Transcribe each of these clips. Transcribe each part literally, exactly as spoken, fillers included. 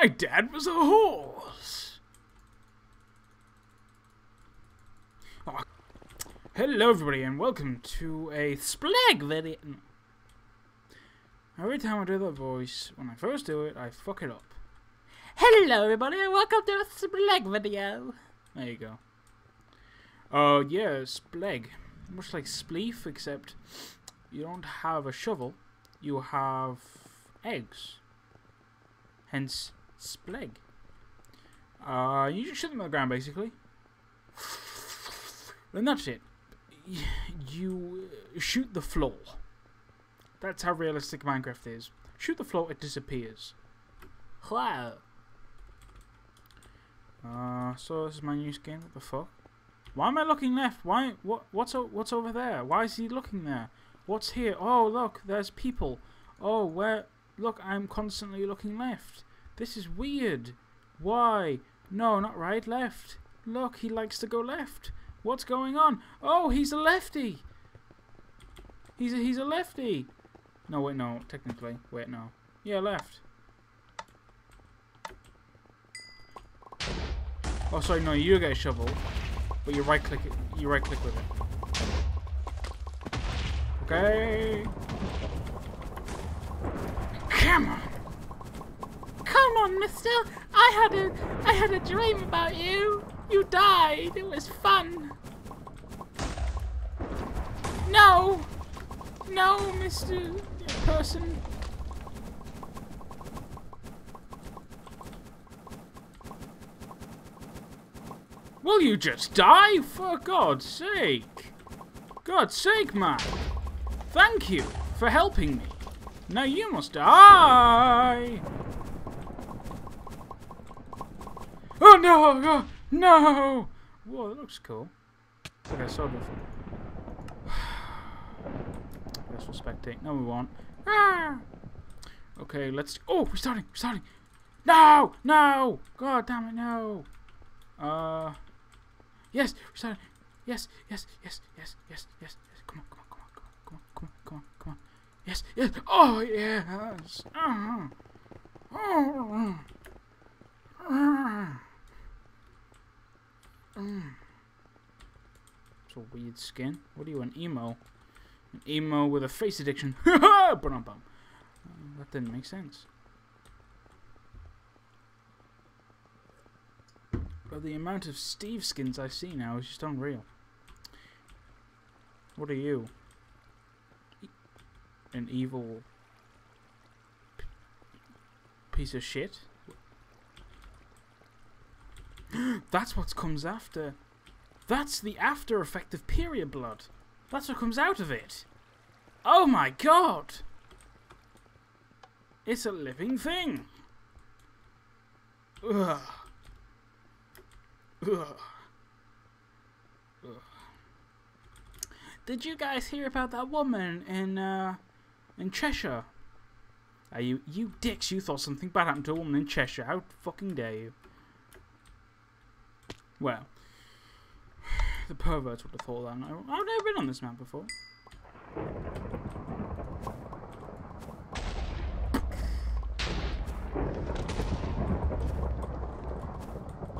My dad was a horse. Oh. Hello everybody and welcome to a Splegg video. Every time I do that voice, when I first do it, I fuck it up. Hello everybody and welcome to a Splegg video. There you go. Oh uh, yeah, Splegg. Much like spleef, except you don't have a shovel, you have eggs. Hence, Splegg. Uh, you just shoot them on the ground, basically. Then that's it. You shoot the floor. That's how realistic Minecraft is. Shoot the floor, it disappears. Wow. Uh, so this is my new skin. What the fuck? Why am I looking left? Why? What? What's what's over there? Why is he looking there? What's here? Oh, look, there's people. Oh, where? Look, I'm constantly looking left. This is weird. Why? No, not right, left. Look, he likes to go left. What's going on? Oh, he's a lefty. He's a, he's a lefty. No, wait, no, technically. Wait, no. Yeah, left. Oh, sorry, no, you get a shovel. But you right-click it. You right-click with it. Okay. Come on! Come on, mister! I had a I had a dream about you! You died! It was fun! No! No, Mister Person! Will you just die? For God's sake! God's sake, man! Thank you for helping me! Now you must die! Oh no! Oh, no! Whoa, that looks cool. It's like I saw before. Let's spectate. No, we won't. Ah! Okay, let's. Oh, we're starting! We're starting! No! No! God damn it, no! Uh. Yes! We're starting! Yes! Yes! Yes! Yes! Yes! Yes! Yes! Come on! Come on! Come on! Come on! Come on! Come on! Come on! Yes, yes, oh, yes. Uh, uh, uh, uh. It's a weird skin. What are you, an emo? An emo with a face addiction. uh, that didn't make sense. But the amount of Steve skins I see now is just unreal. What are you? An evil p piece of shit. That's what comes after. That's the after effect of period blood. That's what comes out of it. Oh my god! It's a living thing. Ugh. Ugh. Ugh. Did you guys hear about that woman in uh In Cheshire? Are you you dicks, you thought something bad happened to a woman in Cheshire. How fucking dare you? Well, the perverts would have thought that. I've never been on this map before.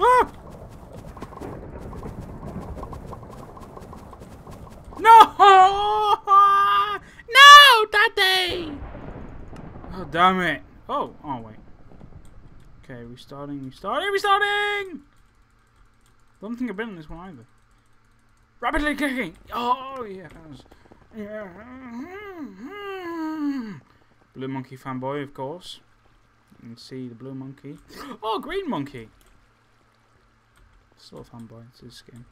Ah! Damn it! Oh, oh wait. Okay, we starting, we starting, we starting! I don't think I've been in this one either. Rapidly clicking! Oh yes. Yeah. Blue monkey fanboy, of course. You can see the blue monkey. Oh, green monkey! Still a fanboy, it's his skin.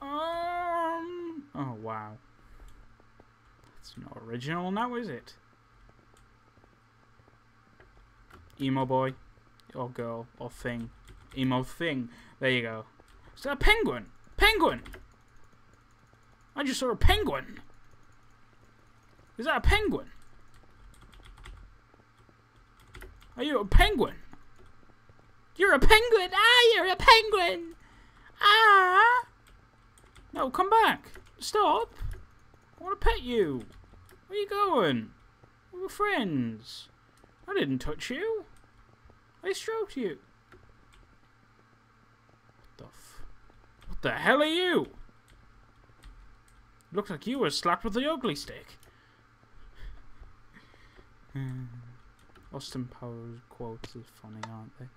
Um Oh wow. That's not original now, is it? Emo boy, or girl, or thing. Emo thing. There you go. Is that a penguin? Penguin! I just saw a penguin! Is that a penguin? Are you a penguin? You're a penguin! Ah, you're a penguin! Ah! No, come back! Stop! I want to pet you! Where are you going? We're friends! I didn't touch you. I stroked you. What the f... What the hell are you? Looks like you were slapped with the ugly stick. Austin Powers quotes are funny, aren't they?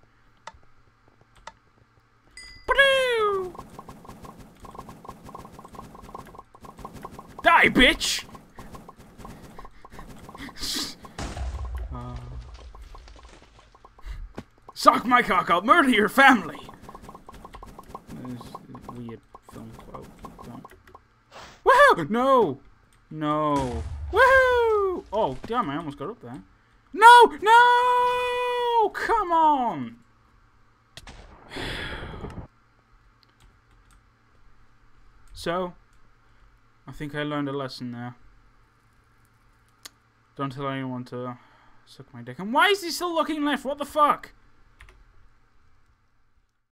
Badoo! Die, bitch! uh. Suck my cock, I'll murder your family! There's a weird film quote. Woohoo! No! No! Woohoo! Oh, damn, I almost got up there. No! No! Come on! So, I think I learned a lesson there. Don't allow anyone to suck my dick. And why is he still looking left? What the fuck?